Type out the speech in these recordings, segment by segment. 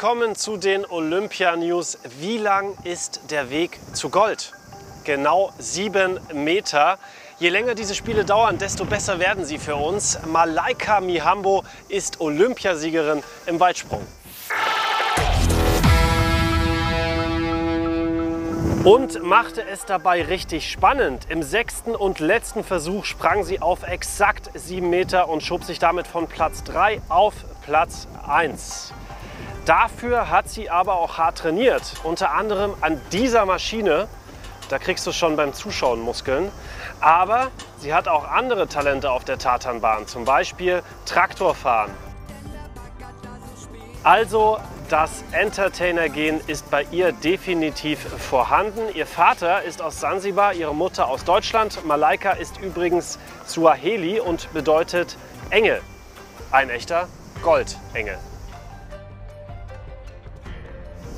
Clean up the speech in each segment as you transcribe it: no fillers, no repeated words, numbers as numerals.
willkommen zu den Olympia-News. Wie lang ist der Weg zu Gold? Genau 7 Meter. Je länger diese Spiele dauern, desto besser werden sie für uns. Malaika Mihambo ist Olympiasiegerin im Weitsprung. Und machte es dabei richtig spannend. Im 6. und letzten Versuch sprang sie auf exakt 7 Meter und schob sich damit von Platz 3 auf Platz 1. Dafür hat sie aber auch hart trainiert, unter anderem an dieser Maschine. Da kriegst du schon beim Zuschauen Muskeln. Aber sie hat auch andere Talente auf der Tatanbahn, zum Beispiel Traktorfahren. Also das Entertainer-Gen ist bei ihr definitiv vorhanden. Ihr Vater ist aus Zanzibar, ihre Mutter aus Deutschland. Malaika ist übrigens Swahili und bedeutet Engel. Ein echter Goldengel.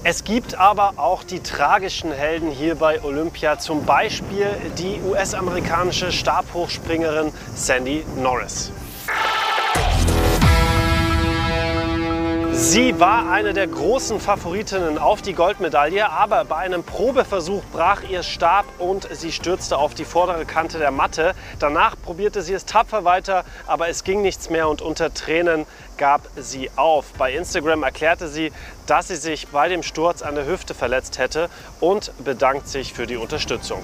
Es gibt aber auch die tragischen Helden hier bei Olympia, zum Beispiel die US-amerikanische Stabhochspringerin Sandy Norris. Sie war eine der großen Favoritinnen auf die Goldmedaille, aber bei einem Probeversuch brach ihr Stab und sie stürzte auf die vordere Kante der Matte. Danach probierte sie es tapfer weiter, aber es ging nichts mehr und unter Tränen gab sie auf. Bei Instagram erklärte sie, dass sie sich bei dem Sturz an der Hüfte verletzt hätte und bedankt sich für die Unterstützung.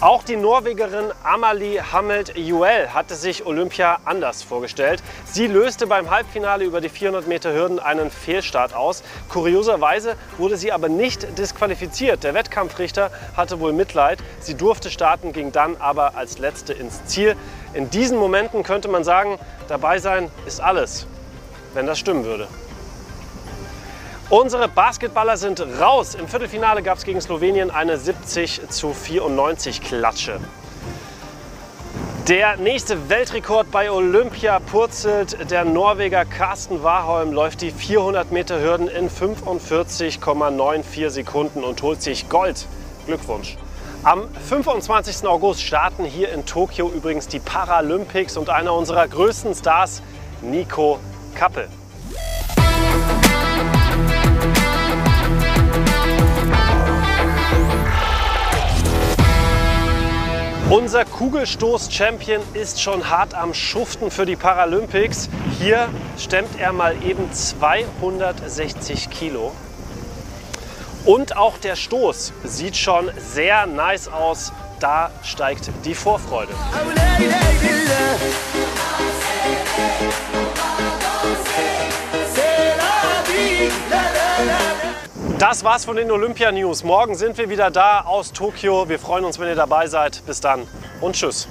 Auch die Norwegerin Amalie Hammelt-Juel hatte sich Olympia anders vorgestellt. Sie löste beim Halbfinale über die 400 Meter Hürden einen Fehlstart aus. Kurioserweise wurde sie aber nicht disqualifiziert. Der Wettkampfrichter hatte wohl Mitleid. Sie durfte starten, ging dann aber als Letzte ins Ziel. In diesen Momenten könnte man sagen, dabei sein ist alles, wenn das stimmen würde. Unsere Basketballer sind raus. Im Viertelfinale gab es gegen Slowenien eine 70:94 Klatsche. Der nächste Weltrekord bei Olympia purzelt. Der Norweger Carsten Warholm läuft die 400 Meter Hürden in 45,94 Sekunden und holt sich Gold. Glückwunsch. Am 25. August starten hier in Tokio übrigens die Paralympics und einer unserer größten Stars, Nico Kappel. Unser Kugelstoß-Champion ist schon hart am Schuften für die Paralympics. Hier stemmt er mal eben 260 Kilo. Und auch der Stoß sieht schon sehr nice aus. Da steigt die Vorfreude. Das war's von den Olympia-News. Morgen sind wir wieder da aus Tokio. Wir freuen uns, wenn ihr dabei seid. Bis dann und tschüss.